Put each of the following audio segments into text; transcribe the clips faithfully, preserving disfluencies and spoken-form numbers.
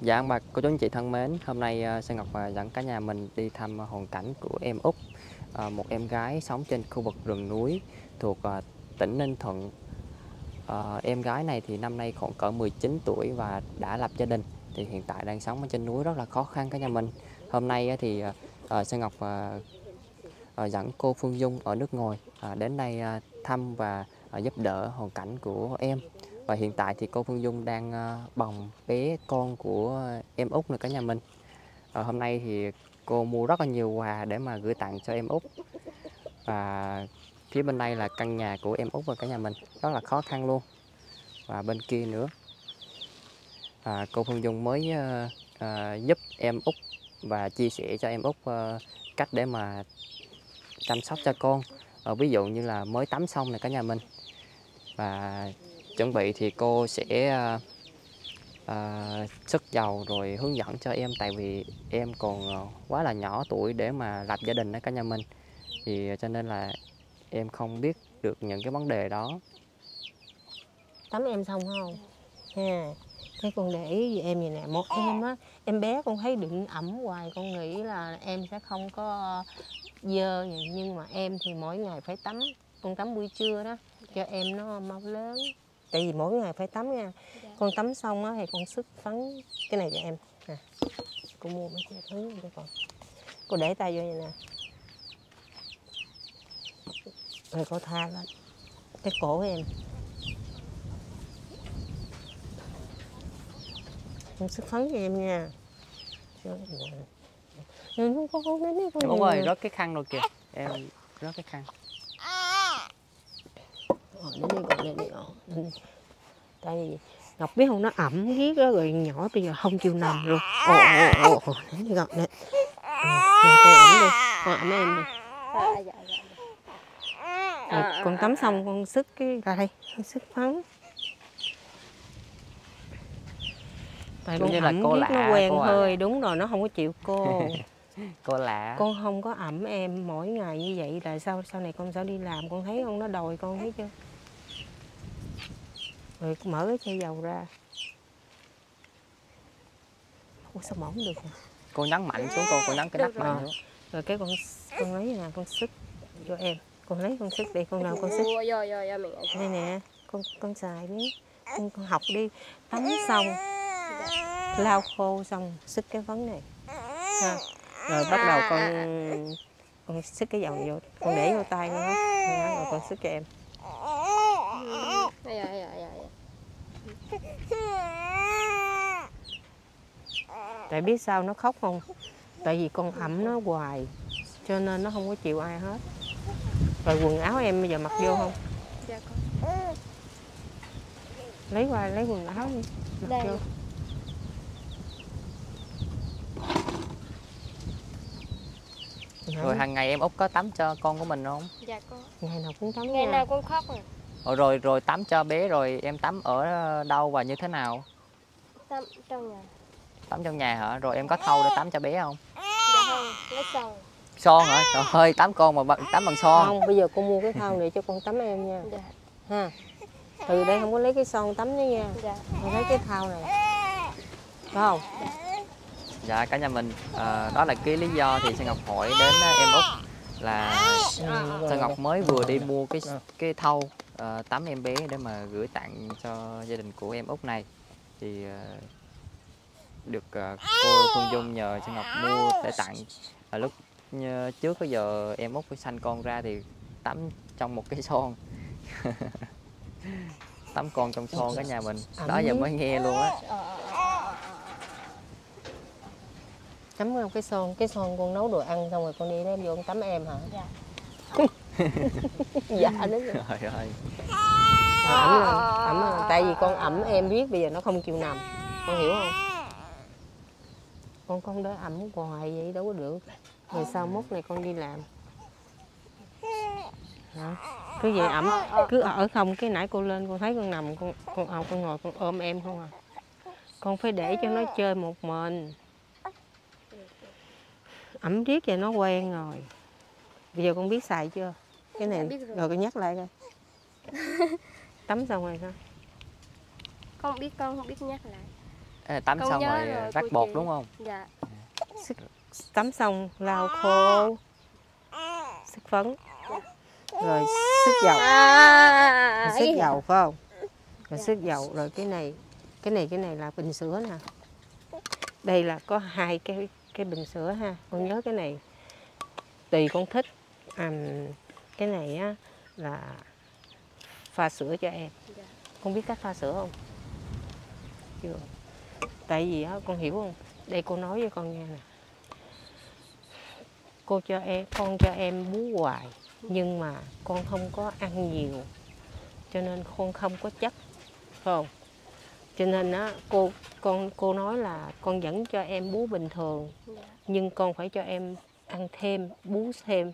Dạ ông bà, cô chú anh chị thân mến, hôm nay Sơn Ngọc dẫn cả nhà mình đi thăm hoàn cảnh của em Út, một em gái sống trên khu vực rừng núi thuộc tỉnh Ninh Thuận. Em gái này thì năm nay khoảng cỡ mười chín tuổi và đã lập gia đình, thì hiện tại đang sống ở trên núi rất là khó khăn cả nhà mình. Hôm nay thì Sơn Ngọc dẫn cô Phương Dung ở nước ngoài đến đây thăm và giúp đỡ hoàn cảnh của em. Và hiện tại thì cô Phương Dung đang bồng bé con của em Út nữa cả nhà mình. À, hôm nay thì cô mua rất là nhiều quà để mà gửi tặng cho em Út. Và phía bên đây là căn nhà của em Út và cả nhà mình, rất là khó khăn luôn. Và bên kia nữa, à, cô Phương Dung mới uh, uh, giúp em Út và chia sẻ cho em Út uh, cách để mà chăm sóc cho con. À, ví dụ như là mới tắm xong này cả nhà mình. Và chuẩn bị thì cô sẽ uh, uh, xức dầu rồi hướng dẫn cho em, tại vì em còn quá là nhỏ tuổi để mà lập gia đình đó cả nhà mình, thì cho nên là em không biết được những cái vấn đề đó. Tắm em xong không? Ha, thế con để ý với em vậy nè, một em á, em bé con thấy đựng ẩm hoài, con nghĩ là em sẽ không có dơ vậy, nhưng mà em thì mỗi ngày phải tắm, con tắm buổi trưa đó cho em nó mau lớn. Tại vì mỗi ngày phải tắm nha. Dạ. Con tắm xong á thì con sức phấn cái này cho em nè. Cô mua mấy cái thứ cho con. Cô để tay vô vậy nè. Rồi cô tha lên cái cổ của em. Con sức phấn cho em nha. Em không có hôn đến đấy con. Đúng rồi, rớt cái khăn rồi kìa. Em rớt cái khăn. Tại vì Ngọc biết không, nó ẩm riết đó, rồi nhỏ bây giờ không chịu nằm luôn. Ồ ồ ồ, nè Ngọc nè, con ẩm đi, con ẩm em đi. Rồi, con tắm xong con sức cái ra đây, con sức phấn. Tại con ẩm riết nó quen hơi, đúng rồi, nó không có chịu cô. Cô lạ. Con không có ẩm em mỗi ngày như vậy là sau sau này con sẽ đi làm, con thấy không, nó đòi con, thấy chưa? Rồi mở cái chai dầu ra. Ủa sao mỏng được hả? Cô nhấn mạnh xuống, con cô nhấn cái nắp mạnh nữa. Rồi cái con con lấy nào con sức vô em. Con lấy con sức đi, con nào con sức. Đây nè, con con xài đi. Con, con học đi. Tắm xong lau khô xong sức cái phấn này. Ha. Rồi bắt đầu con con sức cái dầu vô, con để vô tay con đó, rồi con sức cho em. Tại biết sao nó khóc không? Tại vì con ẩm nó hoài, cho nên nó không có chịu ai hết. Rồi quần áo em bây giờ mặc vô không? Dạ con. Lấy qua lấy quần áo đi, mặc đây vô. Rồi hàng ngày em Út có tắm cho con của mình không? Dạ con. Ngày nào cũng tắm. Ngày nào cũng khóc rồi. Ồ, rồi rồi tắm cho bé rồi em tắm ở đâu và như thế nào? Tắm trong nhà. Tắm trong nhà hả? Rồi em có thau để tắm cho bé không? Dạ không, lấy son. Son hả? Trời ơi, tắm con mà bằng, tắm bằng son. Không, bây giờ cô mua cái thau này cho con tắm em nha. Dạ. Ha. Từ đây không có lấy cái son tắm nữa nha. Dạ. Con lấy cái thau này. Phải không? Dạ. Dạ cả nhà mình, à, đó là cái lý do thì Sơn Ngọc hỏi đến em Út là Sơn Ngọc mới vừa đi mua cái cái thau à, tắm em bé để mà gửi tặng cho gia đình của em Út này, thì à, được à, cô Phương Dung nhờ Sơn Ngọc mua để tặng. À, lúc trước bây giờ em Út sanh con ra thì tắm trong một cái son. Tắm con trong son cả nhà mình, đó giờ mới nghe luôn á. Tắm không cái son, cái son con nấu đồ ăn xong rồi con đi đem vô con tắm em hả? Dạ. Dạ đúng rồi. Trời ơi. Ẩm rồi, ẩm rồi. Tại vì con ẩm em biết bây giờ nó không chịu nằm. Con hiểu không? Con con đã ẩm hoài vậy đâu có được. Rồi sau mốt này con đi làm. Hả? Cứ vậy ẩm, cứ ở không, cái nãy cô lên con thấy con nằm, con con, à, con ngồi con ôm em không à. Con phải để cho nó chơi một mình. Ẩm riết vậy nó quen rồi. Bây giờ con biết xài chưa? Cái này rồi. Rồi con nhắc lại coi. Tắm xong rồi sao? Con biết, con không biết nhắc lại. Tắm không xong rồi, rồi rắc bột chị. Đúng không? Dạ. Tắm xong lau khô, sức phấn, rồi sức dầu, à, sức dầu phải không? Rồi dạ. Sức dầu, rồi cái này, cái này cái này là bình sữa nè. Đây là có hai cái cái bình sữa ha. Con nhớ cái này tùy con thích. À, cái này á là pha sữa cho em. Dạ. Con biết cách pha sữa không? Chưa. Tại vì á con hiểu không? Đây cô nói với con nghe nè. Cô cho em, con cho em bú hoài nhưng mà con không có ăn nhiều cho nên con không có chất, phải không? Cho nên á cô con cô nói là con vẫn cho em bú bình thường nhưng con phải cho em ăn thêm, bú thêm.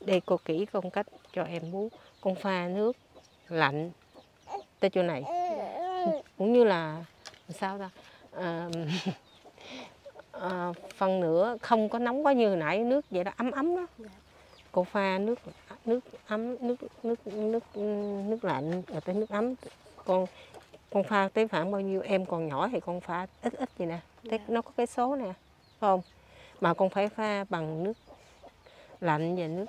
Đây cô kỹ con cách cho em bú. Con pha nước lạnh tới chỗ này cũng như là sao ta à, à, phần nữa không có nóng quá như hồi nãy, nước vậy đó ấm ấm đó. Cô pha nước nước ấm nước nước nước nước lạnh rồi tới nước ấm. Con con pha tới khoảng bao nhiêu, em còn nhỏ thì con pha ít ít vậy nè, tới nó có cái số nè, không mà con phải pha bằng nước lạnh và nước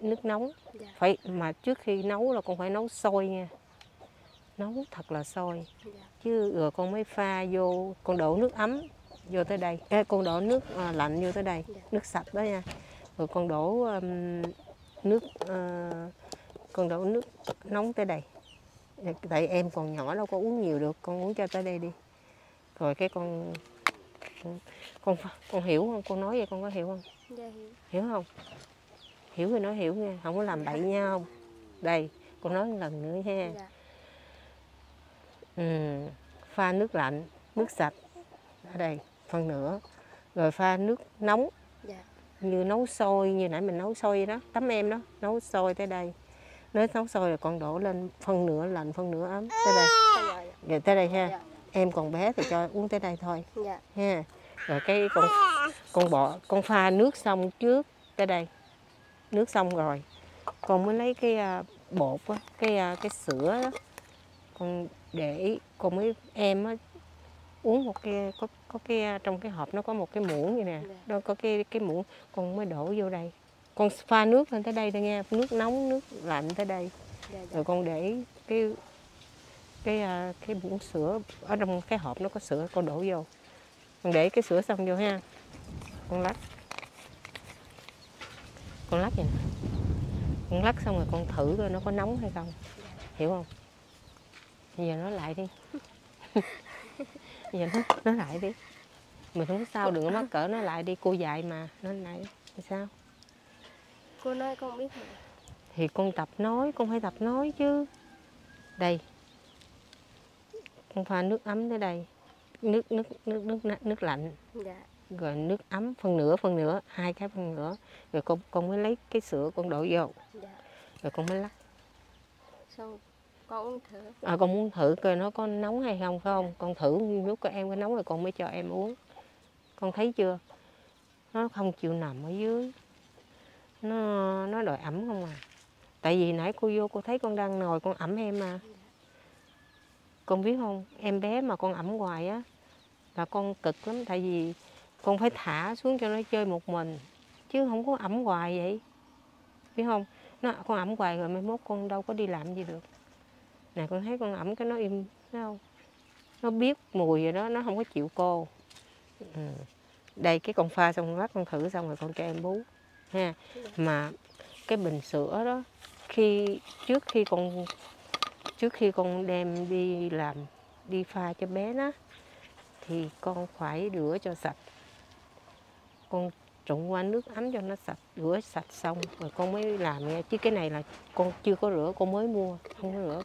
nước nóng. Phải mà trước khi nấu là con phải nấu sôi nha, nấu thật là sôi chứ rồi con mới pha vô. Con đổ nước ấm vô tới đây, à, con đổ nước à, lạnh vô tới đây, nước sạch đó nha. Rồi con đổ um, nước uh, con đổ nước nóng tới đây. Tại em còn nhỏ đâu có uống nhiều được, con uống cho tới đây đi. Rồi cái con con con, con hiểu không? Con nói vậy con có hiểu không? Dạ, hiểu. Hiểu không? Hiểu thì nói hiểu nha, không có làm bậy nha không? Đây, con nói một lần nữa ha. Dạ. Ừ, pha nước lạnh, nước sạch ở đây phần nữa, rồi pha nước nóng. Dạ. Như nấu sôi như nãy mình nấu sôi đó, tắm em đó, nấu sôi tới đây. Nếu nấu sôi rồi con đổ lên phân nửa lạnh, phân nửa ấm tới đây. Rồi tới đây ha. Dạ. Em còn bé thì cho uống tới đây thôi. Dạ. Ha. Rồi cái con con bỏ con pha nước xong trước tới đây. Nước xong rồi, con mới lấy cái bột đó, cái cái sữa đó. Con để con mới em á uống một cái có có cái trong cái hộp nó có một cái muỗng vậy nè, nó có cái cái muỗng, con mới đổ vô đây. Con pha nước lên tới đây thôi nghe, nước nóng nước lạnh tới đây. Rồi con để cái cái cái muỗng sữa ở trong cái hộp nó có sữa, con đổ vô. Con để cái sữa xong vô ha. Con lắc. Con lắc vậy nè. Con lắc xong rồi con thử coi nó có nóng hay không. Hiểu không? Bây giờ nói lại đi. Bây giờ nói, nói lại đi. Mình không có sao, đừng có mắc cỡ, nói lại đi. Cô dạy mà, nói lại thì sao? Cô nói con biết mà. Thì con tập nói, con phải tập nói chứ. Đây. Con pha nước ấm tới đây. Nước nước nước nước nước, nước lạnh. Dạ. Rồi nước ấm phần nửa phần nửa, hai cái phần nửa. Rồi con con mới lấy cái sữa con đổ vô. Dạ. Rồi con mới lắc. Xong con uống thử. À, con muốn thử coi nó có nóng hay không phải không? Con thử lúc coi em có nóng rồi con mới cho em uống. Con thấy chưa? Nó không chịu nằm ở dưới. Nó nó đòi ẩm không à. Tại vì nãy cô vô cô thấy con đang ngồi con ẩm em mà. Con biết không? Em bé mà con ẩm hoài á là con cực lắm. Tại vì con phải thả xuống cho nó chơi một mình chứ không có ẩm hoài vậy. Biết không? Nó con ẩm hoài rồi mai mốt con đâu có đi làm gì được. Nè con thấy con ẩm cái nó im, thấy không? Nó biết mùi rồi đó, nó không có chịu cô. Ừ. Đây cái con pha xong lát con thử xong rồi con cho em bú. Ha. Mà cái bình sữa đó khi trước khi con trước khi con đem đi làm đi pha cho bé đó thì con phải rửa cho sạch. Con trụng qua nước ấm cho nó sạch, rửa sạch xong rồi con mới làm nha. Chứ cái này là con chưa có rửa, con mới mua, không có rửa.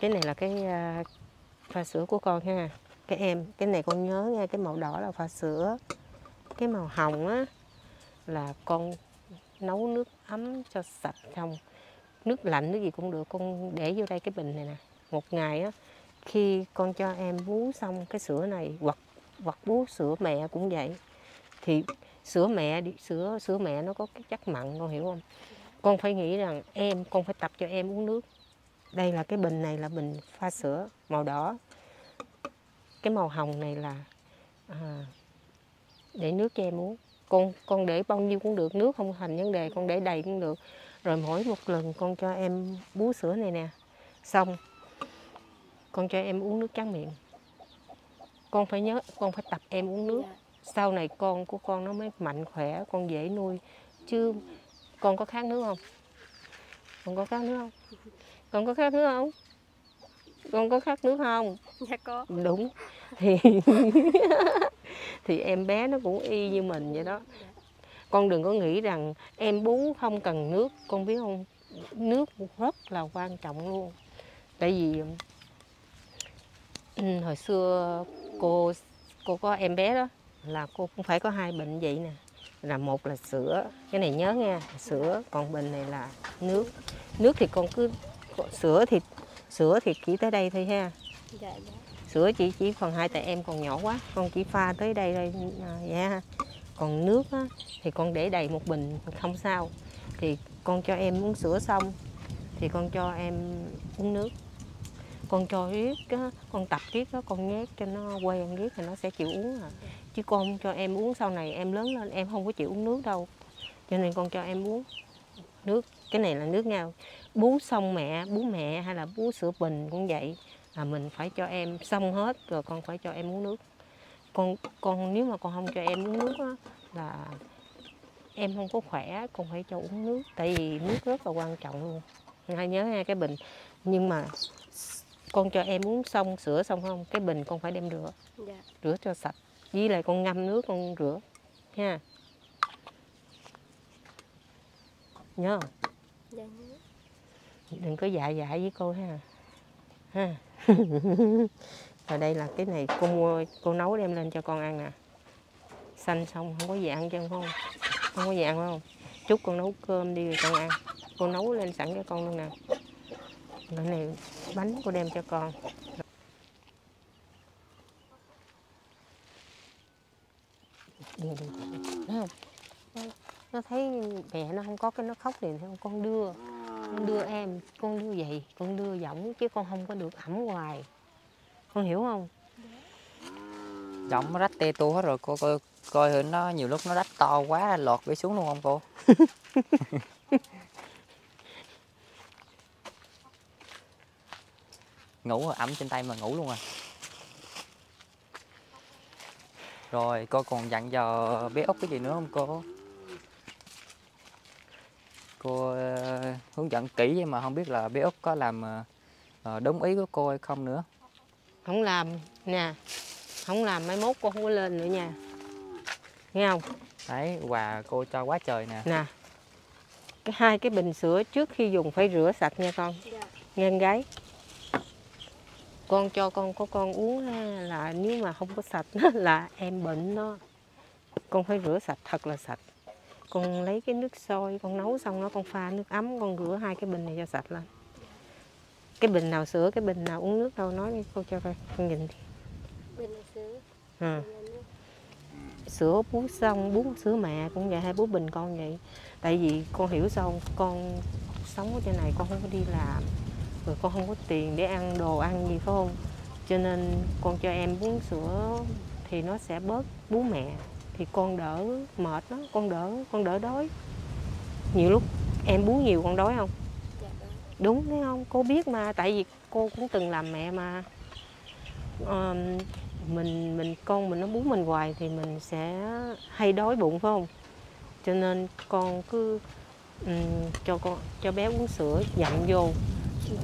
Cái này là cái pha sữa của con ha. Cái em, cái này con nhớ nha, cái màu đỏ là pha sữa. Cái màu hồng á là con nấu nước ấm cho sạch xong. Nước lạnh nước gì cũng được, con để vô đây cái bình này nè. Một ngày á khi con cho em bú xong cái sữa này hoặc hoặc bú sữa mẹ cũng vậy. Thì sữa mẹ sữa sữa mẹ nó có cái chất mặn, con hiểu không? Con phải nghĩ rằng em con phải tập cho em uống nước. Đây là cái bình này là bình pha sữa màu đỏ. cái màu hồng này là à, để nước cho em uống. Con con để bao nhiêu cũng được, nước không thành vấn đề, con để đầy cũng được. Rồi mỗi một lần con cho em bú sữa này nè, xong con cho em uống nước tráng miệng. Con phải nhớ, con phải tập em uống nước. Sau này con của con nó mới mạnh khỏe, con dễ nuôi. Chứ con có khát nước không? Con có khát nước không? Con có khát nước không? Con có khát nước không? Dạ có. Đúng. Thì thì em bé nó cũng y như mình vậy đó. Con đừng có nghĩ rằng em bú không cần nước, con biết không? Nước rất là quan trọng luôn. Tại vì hồi xưa cô cô có em bé đó là cô cũng phải có hai bệnh vậy nè. Là một là sữa, cái này nhớ nha, sữa, còn bình này là nước. Nước thì con cứ sữa thì sữa thì chỉ tới đây thôi ha. Dạ, dạ. Sữa chỉ chỉ phần hai tại em còn nhỏ quá, con chỉ pha tới đây thôi nha. Yeah. Còn nước á, thì con để đầy một bình không sao. Thì con cho em uống sữa xong thì con cho em uống nước. Con cho riết á, con tập riết đó, con nhét cho nó quen riết thì nó sẽ chịu uống à. Chứ con không cho em uống sau này em lớn lên em không có chịu uống nước đâu. Cho nên con cho em uống nước, cái này là nước nha. Bú xong mẹ, bú mẹ hay là bú sữa bình cũng vậy, là mình phải cho em xong hết rồi con phải cho em uống nước. Con con nếu mà con không cho em uống nước đó, là em không có khỏe, con phải cho uống nước. Tại vì nước rất là quan trọng luôn. Hãy nhớ nha cái bình. Nhưng mà con cho em uống xong sữa xong không, cái bình con phải đem rửa. Dạ. Rửa cho sạch. Với lại con ngâm nước con rửa nha. Nhớ không? Dạ. Đừng có dạ dạ với cô ha. Ha. Rồi đây là cái này cô mua, cô nấu đem lên cho con ăn nè. Xanh xong không có gì ăn chứ không? Không có gì ăn không? Chút con nấu cơm đi rồi con ăn. Cô nấu lên sẵn cho con luôn nè. Cái này bánh cô đem cho con. Nó thấy mẹ nó không có cái nó khóc liền, không con đưa. Con đưa em, con đưa vậy, con đưa giọng chứ con không có được ẩm hoài. Con hiểu không? Giọng nó rách tê tu hết rồi, cô coi coi nó nhiều lúc nó rách to quá lọt cái xuống luôn không cô? Ngủ ẩm trên tay mà ngủ luôn à. Rồi cô còn dặn dò bé Út cái gì nữa không cô? Cô hướng dẫn kỹ nhưng mà không biết là bé Út có làm đúng ý của cô hay không nữa. Không làm nè, không làm mai mốt cô không có lên nữa nha, nghe không? Đấy, quà cô cho quá trời nè. Nè, cái hai cái bình sữa trước khi dùng phải rửa sạch nha con, nghe em gái. Con cho con có con uống là nếu mà không có sạch là em bệnh đó. Con phải rửa sạch thật là sạch. Con lấy cái nước sôi con nấu xong nó con pha nước ấm con rửa hai cái bình này cho sạch lên. Cái bình nào sữa, cái bình nào uống nước đâu, nói đi cô cho coi, con nhìn đi. Bình là sữa. À. Sữa bú xong, bú sữa mẹ cũng vậy hay bú bình con vậy. Tại vì con hiểu sao, con sống ở trên này con không có đi làm. Rồi con không có tiền để ăn đồ ăn gì phải không? Cho nên con cho em uống sữa thì nó sẽ bớt bú mẹ. Thì con đỡ mệt đó, con đỡ con đỡ đói. Nhiều lúc em bú nhiều con đói không? Đúng đấy không? Cô biết mà, tại vì cô cũng từng làm mẹ mà. À, mình mình con mình nó bú mình hoài thì mình sẽ hay đói bụng phải không? Cho nên con cứ um, cho con cho bé uống sữa dặn vô.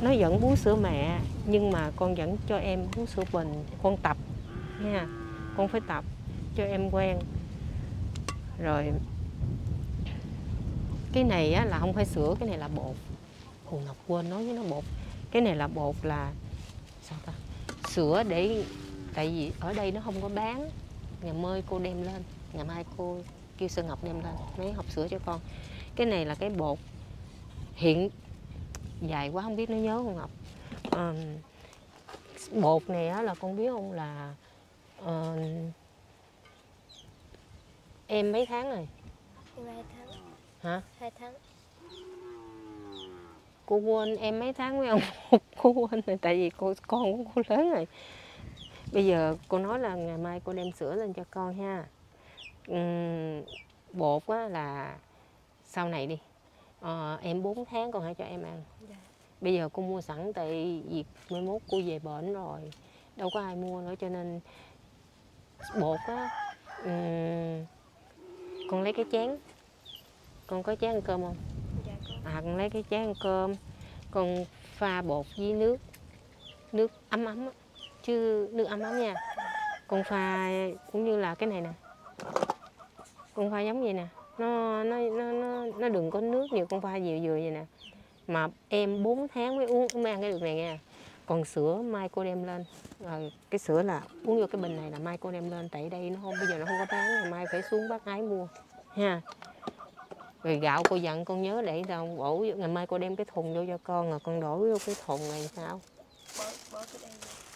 Nó vẫn bú sữa mẹ nhưng mà con vẫn cho em bú sữa bình, con tập nha. Con phải tập cho em quen. Rồi cái này á, là không phải sữa, cái này là bột. Hùng Ngọc quên nói với nó bột. Cái này là bột là sao ta? Sữa để tại vì ở đây nó không có bán. Ngày mai cô đem lên, ngày mai cô kêu Sơn Ngọc đem lên lấy hộp sữa cho con. Cái này là cái bột hiện dài quá không biết nó nhớ không Ngọc. À, bột này á, là con biết không là à, em mấy tháng rồi? Em hai tháng. Hả? Hai tháng. Cô quên em mấy tháng với ông, cô quên rồi tại vì cô con của cô lớn rồi. Bây giờ cô nói là ngày mai cô đem sữa lên cho con ha. uhm, Bột á là sau này đi, à, em bốn tháng con hãy cho em ăn. Dạ. Bây giờ cô mua sẵn tại việc mai mốt cô về bệnh rồi đâu có ai mua nữa, cho nên bột á, uhm, con lấy cái chén. Con có chén ăn cơm không? Dạ, con. À, con lấy cái chén ăn cơm, con pha bột với nước, nước ấm ấm á, chứ nước ấm ấm nha. Con pha cũng như là cái này nè, con pha giống vậy nè, nó nó nó nó, nó đừng có nước nhiều, con pha vừa vừa vậy nè. Mà em bốn tháng mới uống mới ăn cái được này nha. Còn sữa mai cô đem lên, à, cái sữa là uống vô cái bình này là mai cô đem lên, tại đây nó không, bây giờ nó không có bán, ngày mai phải xuống Bác Ái mua ha. Rồi gạo cô dặn con nhớ để đâu bổ, ngày mai cô đem cái thùng vô cho con, rồi con đổ vô cái thùng này sao?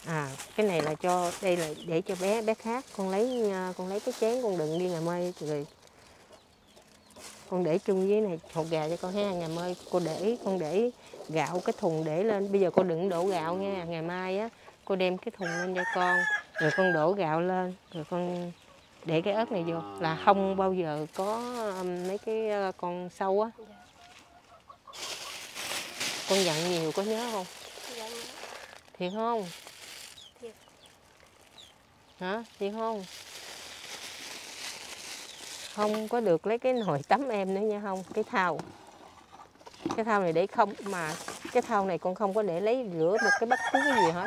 À, cái này là cho, đây là để cho bé, bé khác. Con lấy con lấy cái chén con đựng đi, ngày mai rồi con để chung với này hột gà cho con ha. Ngày mai cô để con để gạo cái thùng để lên, bây giờ cô đừng đổ gạo nha. Ngày mai á cô đem cái thùng lên cho con, rồi con đổ gạo lên, rồi con để cái ớt này vô là không bao giờ có mấy cái con sâu á. Dạ. Con dặn nhiều có nhớ không? Dạ. Thiệt không? Thiệt. Hả? Thiệt không? Không có được lấy cái nồi tắm em nữa nha, không? Cái thau. Cái thau này để không, mà cái thau này con không có để lấy rửa một cái bát thứ gì hết.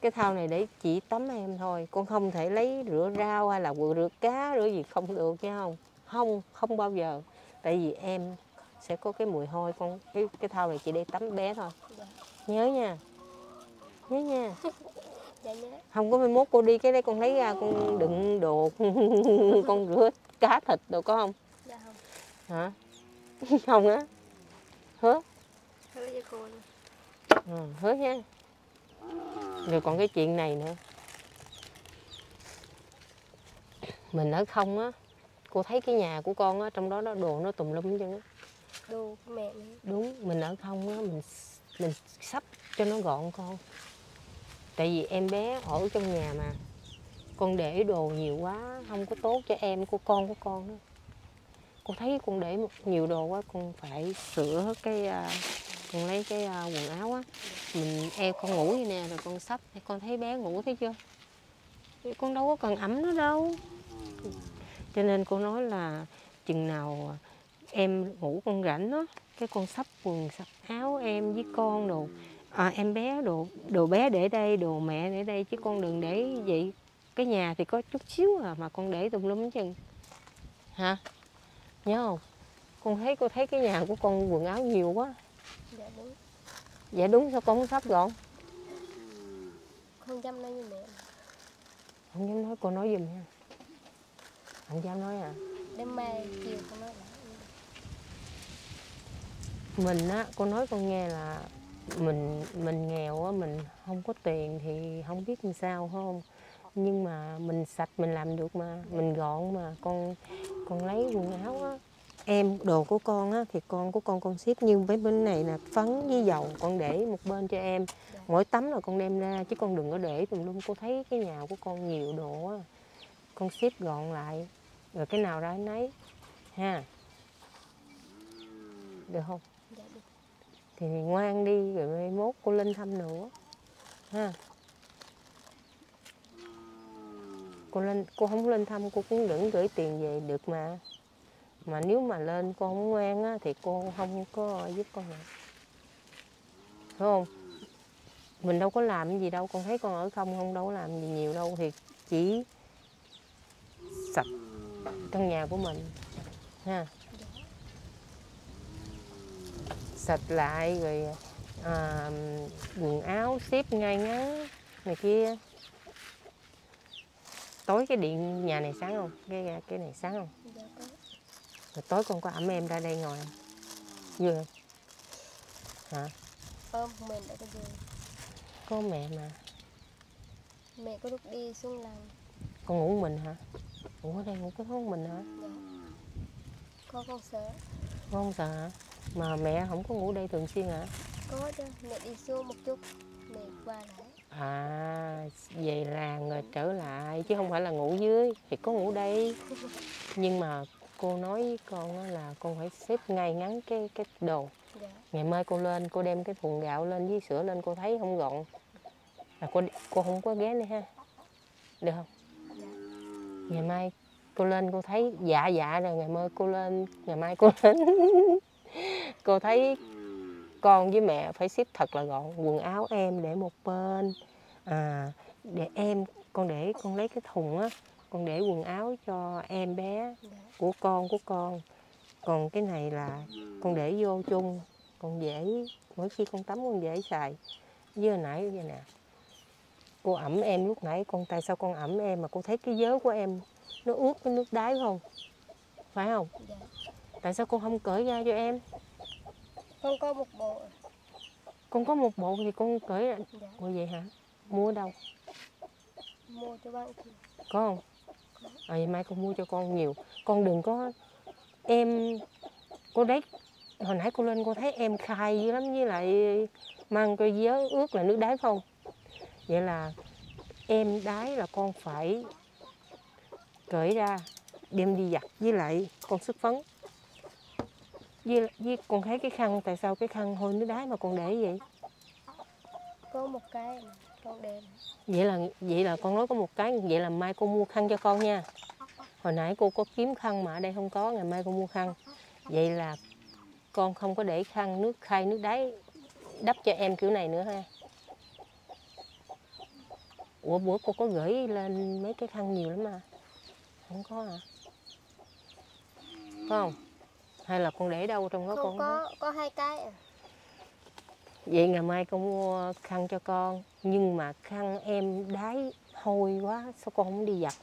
Cái thau này để chỉ tắm em thôi, con không thể lấy rửa rau hay là rửa cá, rửa gì không được nha, không? Không, không bao giờ. Tại vì em sẽ có cái mùi hôi con, cái, cái thau này chỉ để tắm bé thôi. Dạ. Nhớ nha. Nhớ nha. Dạ, nhớ. Không có mai mốt cô đi cái đấy con lấy ra con đựng đồ, con rửa cá thịt đồ có không? Dạ không. Hả? Không á? Hứa? Hứa với cô luôn. À, hứa nha. Rồi còn cái chuyện này nữa, mình ở không á, cô thấy cái nhà của con á, trong đó nó đồ nó tùm lum hết trơn á. Đồ của mẹ. Đúng, mình ở không á, mình mình sắp cho nó gọn con. Tại vì em bé ở trong nhà mà, con để đồ nhiều quá không có tốt cho em của con của con đó. Cô thấy con để nhiều đồ quá, con phải sửa cái, con lấy cái quần áo á. Mình em con ngủ như nè, rồi con sắp, con thấy bé ngủ thấy chưa, con đâu có cần ẩm nó đâu. Cho nên cô nói là chừng nào em ngủ con rảnh đó, cái con sắp quần sắp áo em với con đồ, à, em bé đồ đồ bé để đây, đồ mẹ để đây, chứ con đừng để vậy. Cái nhà thì có chút xíu à, mà con để tùm lum hết trơn hả, nhớ không? Con thấy cô thấy cái nhà của con quần áo nhiều quá. Dạ đúng. Dạ đúng, sao con không sắp gọn? Không dám nói với mẹ. Không dám nói, cô nói giùm nha. Không dám nói à? Đêm mai chiều con nói lại. Mình á, cô nói con nghe là mình mình nghèo á, mình không có tiền thì không biết làm sao không. Nhưng mà mình sạch mình làm được mà, mình gọn mà. Con con lấy quần áo á, em đồ của con á, thì con của con con ship, nhưng với bên này là phấn với dầu con để một bên cho em. Mỗi tấm là con đem ra, chứ con đừng có để tùm lum. Cô thấy cái nhà của con nhiều đồ á, con ship gọn lại, rồi cái nào ra nấy ha, được không? Dạ, được. Thì ngoan đi, rồi mai mốt cô lên thăm nữa ha. Cô lên, cô không lên thăm cô cũng đừng gửi tiền về được mà. Mà nếu mà lên con không ngoan á, thì cô không có giúp con nữa. Đúng không? Mình đâu có làm gì đâu, con thấy con ở không không đâu có làm gì nhiều đâu. Thì chỉ sạch căn nhà của mình ha, sạch lại rồi, à, quần áo xếp ngay ngắn này kia. Tối cái điện nhà này sáng không? Cái, cái này sáng không? Dạ có. Rồi tối con có ẩm em ra đây ngồi không? Vui không? Hả? Ôm mình đã có gì? Có mẹ mà. Mẹ có lúc đi xuống lầu. Con ngủ mình hả? Ngủ ở đây ngủ có thốn mình hả? Dạ. Con không sợ. Con không sợ hả? Mà mẹ không có ngủ đây thường xuyên hả? Có chứ, mẹ đi xuống một chút, mẹ qua lại. À, vậy là người trở lại chứ không phải là ngủ dưới, thì có ngủ đây. Nhưng mà cô nói với con là con phải xếp ngay ngắn cái cái đồ. Dạ. Ngày mai cô lên, cô đem cái thùng gạo lên với sữa lên, cô thấy không gọn là cô cô không có ghé nữa ha, được không? Dạ. Ngày mai cô lên cô thấy dạ dạ rồi ngày mai cô lên ngày mai cô lên cô thấy con với mẹ phải xếp thật là gọn, quần áo em để một bên, à, để em con để con lấy cái thùng á, con để quần áo cho em bé của con của con, còn cái này là con để vô chung, con dễ mỗi khi con tắm con dễ xài. Với hồi nãy vậy nè, cô ẩm em lúc nãy, con tại sao con ẩm em mà cô thấy cái vớ của em nó ướt cái nước đáy không? Phải không? Dạ. Tại sao cô không cởi ra cho em? Con có một bộ. Con có một bộ thì con cởi ra. Dạ. Ủa vậy hả? Mua đâu? Mua cho bạn. Có không? Có. À, vậy mai con mua cho con nhiều. Con đừng có... Em... Cô đấy... Hồi nãy cô lên cô thấy em khai dữ lắm, với lại mang cái vớ ướt là nước đáy không? Vậy là em đáy là con phải cởi ra, đem đi giặt, với lại con sức phấn. Với, với con thấy cái khăn, tại sao cái khăn hôi nước đáy mà con để vậy? Có một cái con đem. Vậy là vậy là con nói có một cái, vậy là mai cô mua khăn cho con nha. Hồi nãy cô có kiếm khăn mà ở đây không có, ngày mai cô mua khăn. Vậy là con không có để khăn nước khai nước đáy đắp cho em kiểu này nữa ha. Ủa bữa cô có gửi lên mấy cái khăn nhiều lắm mà. Không có hả? Có không? Hay là con để đâu trong đó? Không, con có, không? Có hai cái à. Vậy ngày mai con mua khăn cho con. Nhưng mà khăn em đáy hôi quá, sao con không đi giặt?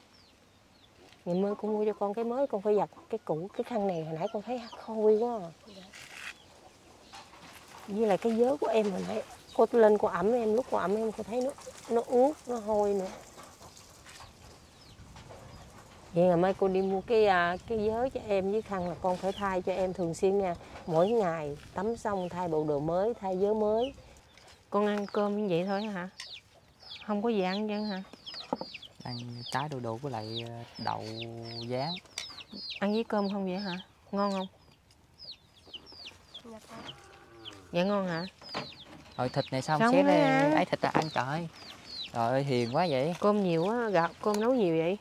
Ngày mai con mua cho con cái mới, con phải giặt cái cũ. Cái khăn này hồi nãy con thấy hôi quá à. Với lại cái vớ của em hồi nãy cô lên cô ẩm em, lúc cô ẩm em cô thấy nó, nó ướt, nó hôi nữa. Vậy ngày mai cô đi mua cái cái vớ cho em với khăn là con phải thay cho em thường xuyên nha. Mỗi ngày tắm xong thay bộ đồ mới, thay vớ mới. Con ăn cơm như vậy thôi hả? Không có gì ăn chứ hả? Ăn trái đu đủ với lại đậu rán. Ăn với cơm không vậy hả? Ngon không? Dạ ngon hả? Rồi thịt này sao không xé ra? Ấy thịt là ăn trời. Trời ơi hiền quá vậy. Cơm nhiều quá, gạo cơm nấu nhiều vậy.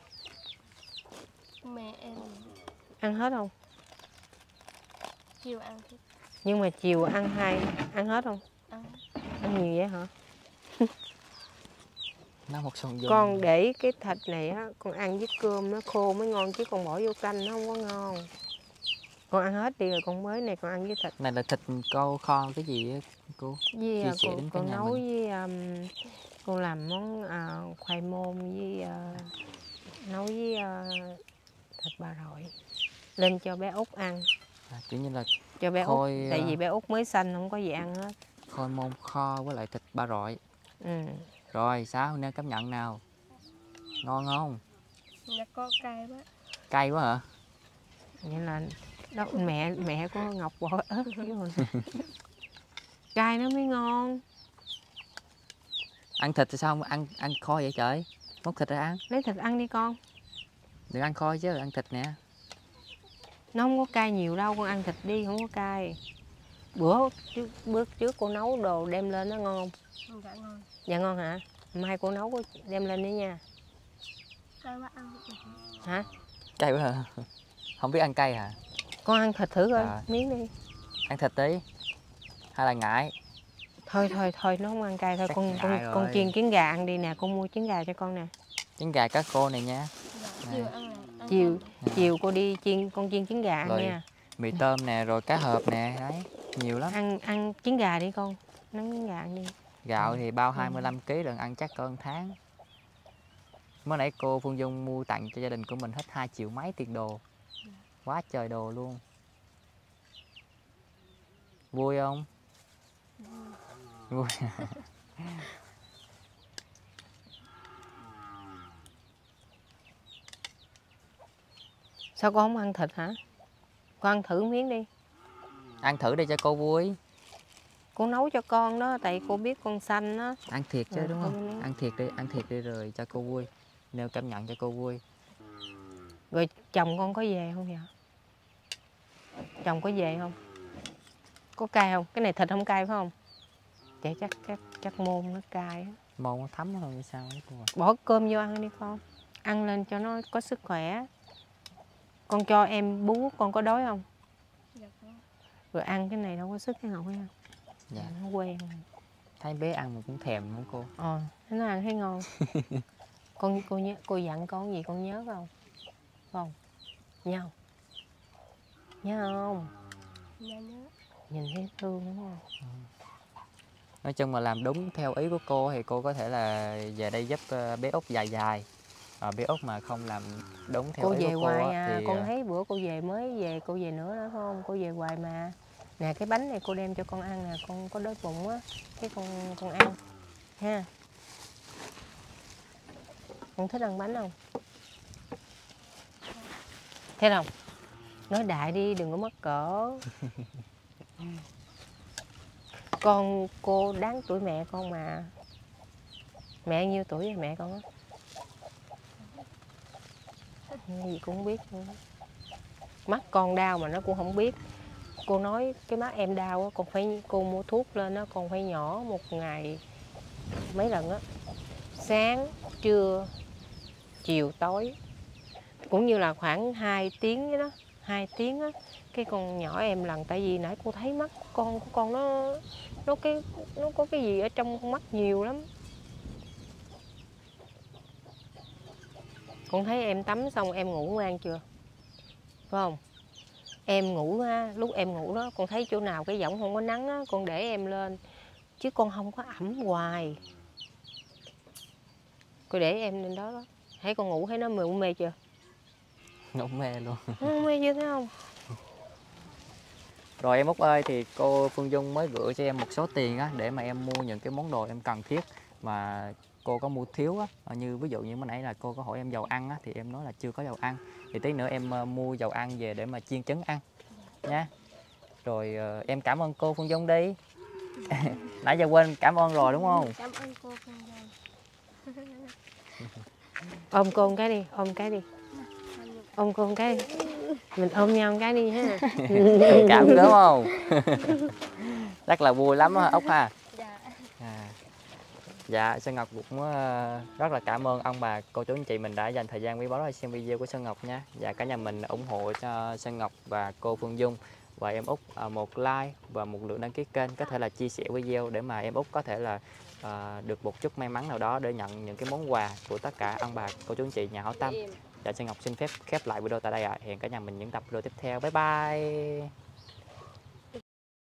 Mẹ em ăn hết không? Chiều ăn hết. Nhưng mà chiều ăn hai ăn hết không? Ăn. Ăn nhiều vậy hả? Nó một sòng dùng. Con để cái thịt này á, con ăn với cơm nó khô mới ngon chứ con bỏ vô canh nó không có ngon. Con ăn hết đi rồi con mới này con ăn với thịt. Này là thịt cô kho cái gì á cô? Với chia sẻ đến cái nhà nấu mình. Với um, cô làm món uh, khoai môn với uh, nấu với uh, thịt bà rọi lên cho bé Út ăn. À, kiểu như là cho bé Út, tại vì bé Út mới sanh không có gì ăn hết. Khôi môn kho với lại thịt bà rọi. Ừ. Rồi sao nên cảm nhận nào? Ngon không? Dạ có cay quá. Cay quá hả? Vậy là đó, mẹ mẹ của Ngọc bỏ ớt rồi. Cay nó mới ngon. Ăn thịt thì sao không ăn ăn kho vậy trời? Móc thịt ra ăn. Lấy thịt ăn đi con. Đừng ăn khôi chứ, ăn thịt nè. Nó không có cay nhiều đâu, con ăn thịt đi, không có cay. Bữa trước, bữa trước cô nấu đồ đem lên nó ngon không? Dạ ngon. Dạ ngon hả? Mai cô nấu đem lên đi nha. Cay quá ăn thịt. Hả? Cay quá hả? Không biết ăn cay hả? Con ăn thịt thử coi, à. Miếng đi. Ăn thịt đi. Hay là ngại? Thôi thôi thôi, nó không ăn cay thôi. Chắc con con, con chiên trứng gà ăn đi nè, con mua trứng gà cho con nè. Trứng gà cá khô này nha. Chiều, ăn, ăn chiều ăn. Chiều cô đi chiên con chiên trứng gà ăn rồi, nha. Mì tôm nè, rồi cá hộp nè, đấy, nhiều lắm. Ăn ăn trứng gà đi con, nấu trứng gà ăn đi. Gạo thì bao hai mươi lăm ký lần, ăn chắc cỡ một tháng. Mới nãy cô Phương Dung mua tặng cho gia đình của mình hết hai triệu mấy tiền đồ. Quá trời đồ luôn. Vui không? Vui. Sao con không ăn thịt hả? Con ăn thử miếng đi. Ăn thử để cho cô vui. cô nấu cho con đó, tại cô biết con xanh đó. Ăn thiệt chứ, ừ, đúng không? Nếu... Ăn thiệt đi, ăn thiệt đi rồi cho cô vui, nêu cảm nhận cho cô vui. Rồi chồng con có về không vậy? Chồng có về không? Có cay không? Cái này thịt không cay phải không? Dạ chắc chắc, chắc môn nó cay á. Môn nó thấm hơn sao cô à? Bỏ cơm vô ăn đi con. Ăn lên cho nó có sức khỏe. Con cho em bú, con có đói không? Dạ có. Rồi ăn cái này đâu có sức cái học hay không? Dạ. Nó quen. Thấy bé ăn mà cũng thèm không cô? Ờ, thấy nó ăn thấy ngon. Con cô nhớ, cô dặn con gì con nhớ không? Không. Nhớ không? Nhớ không? Nhớ nhớ. Nhìn thấy thương đúng không? Ừ. Nói chung mà làm đúng theo ý của cô thì cô có thể là về đây giúp bé Út dài dài. À, bé Út mà không làm đúng theo cô ý về của hoài cô à, thì... Con thấy bữa cô về mới về, cô về nữa đó không? Cô về hoài mà. Nè cái bánh này cô đem cho con ăn nè, con có đói bụng á, cái con con ăn ha. Con thích ăn bánh không? Thế không? Nói đại đi, đừng có mắc cỡ. Con cô đáng tuổi mẹ con mà. Mẹ nhiêu tuổi vậy mẹ con á? Cái gì cũng không biết nữa. Mắt con đau mà nó cũng không biết. Cô nói cái mắt em đau á, con phải cô mua thuốc lên á, con phải nhỏ một ngày mấy lần á. Sáng, trưa, chiều, tối. Cũng như là khoảng hai tiếng vậy đó, hai tiếng á. Cái con nhỏ em lần, tại vì nãy cô thấy mắt con của con nó nó cái nó có cái gì ở trong con mắt nhiều lắm. Con thấy em tắm xong em ngủ ngoan chưa? Phải không? Em ngủ ha, lúc em ngủ đó con thấy chỗ nào cái võng không có nắng á, con để em lên chứ con không có ẩm hoài. Cô để em lên đó đó. Thấy con ngủ thấy nó mê mê chưa? Ngủ mê luôn. Nó mê chưa thấy không? Rồi em Út ơi, thì cô Phương Dung mới gửi cho em một số tiền á để mà em mua những cái món đồ em cần thiết mà cô có mua thiếu á, như ví dụ như mới nãy là cô có hỏi em dầu ăn á, thì em nói là chưa có dầu ăn, thì tí nữa em mua dầu ăn về để mà chiên trứng ăn nha. Rồi em cảm ơn cô Phương Dung đi. Nãy giờ quên cảm ơn rồi đúng không? Cảm ơn cô Phương Dung. Ôm cô một cái đi, ôm cái đi, ôm cô một cái đi. Mình ôm nhau một cái đi ha. Cảm đúng không? Rất là vui lắm Út ha. Dạ. À. Dạ, Sơn Ngọc cũng rất là cảm ơn ông bà, cô chú anh chị mình đã dành thời gian quý báu để xem video của Sơn Ngọc nha. Và cả nhà mình ủng hộ cho Sơn Ngọc và cô Phương Dung và em Út một like và một lượt đăng ký kênh, có thể là chia sẻ video để mà em Út có thể là à, được một chút may mắn nào đó để nhận những cái món quà của tất cả ông bà, cô chú anh chị nhà hảo tâm. Dạ, Sơn Ngọc xin phép khép lại video tại đây ạ. À. Hẹn cả nhà mình những tập video tiếp theo. Bye bye.